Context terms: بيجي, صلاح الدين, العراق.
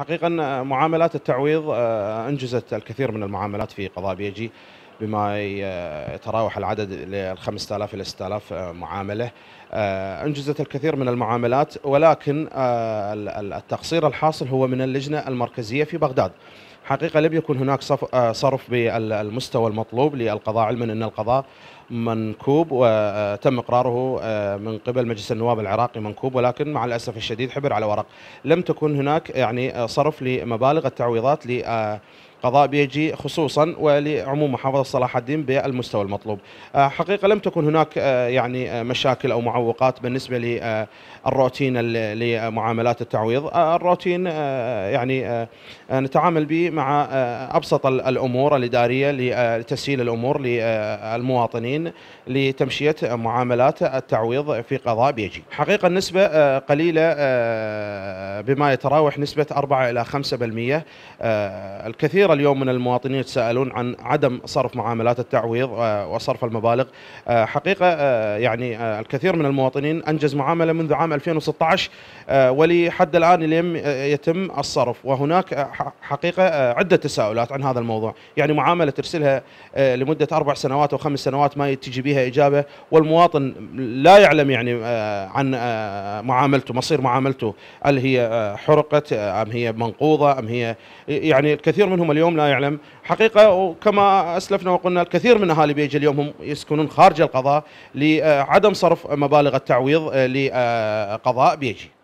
حقيقة معاملات التعويض أنجزت الكثير من المعاملات في قضاء بيجي بما يتراوح العدد ل 5000 إلى 6000 معاملة. أنجزت الكثير من المعاملات، ولكن التقصير الحاصل هو من اللجنة المركزية في بغداد. حقيقة لم يكن هناك صرف بالمستوى المطلوب للقضاء، علما أن القضاء منكوب وتم إقراره من قبل مجلس النواب العراقي منكوب، ولكن مع الأسف الشديد حبر على ورق. لم تكن هناك يعني صرف لمبالغ التعويضات قضاء بيجي خصوصا ولعموم محافظة صلاح الدين بالمستوى المطلوب. حقيقة لم تكن هناك يعني مشاكل أو معوقات بالنسبة للروتين لمعاملات التعويض. الروتين يعني نتعامل به مع أبسط الأمور الإدارية لتسهيل الأمور للمواطنين لتمشية معاملات التعويض في قضاء بيجي. حقيقة النسبة قليلة بما يتراوح نسبة 4 إلى 5%. الكثير اليوم من المواطنين يتساءلون عن عدم صرف معاملات التعويض وصرف المبالغ. حقيقة يعني الكثير من المواطنين أنجز معاملة منذ عام 2016 ولحد الآن لم يتم الصرف، وهناك حقيقة عدة تساؤلات عن هذا الموضوع. يعني معاملة ترسلها لمدة 4 سنوات أو 5 سنوات ما تجي بها إجابة، والمواطن لا يعلم يعني عن معاملته، مصير معاملته، هل هي حرقت أم هي منقوضة أم هي، يعني الكثير منهم اليوم لا يعلم حقيقة. وكما أسلفنا وقلنا الكثير من أهالي بيجي اليوم هم يسكنون خارج القضاء لعدم صرف مبالغ التعويض لقضاء بيجي.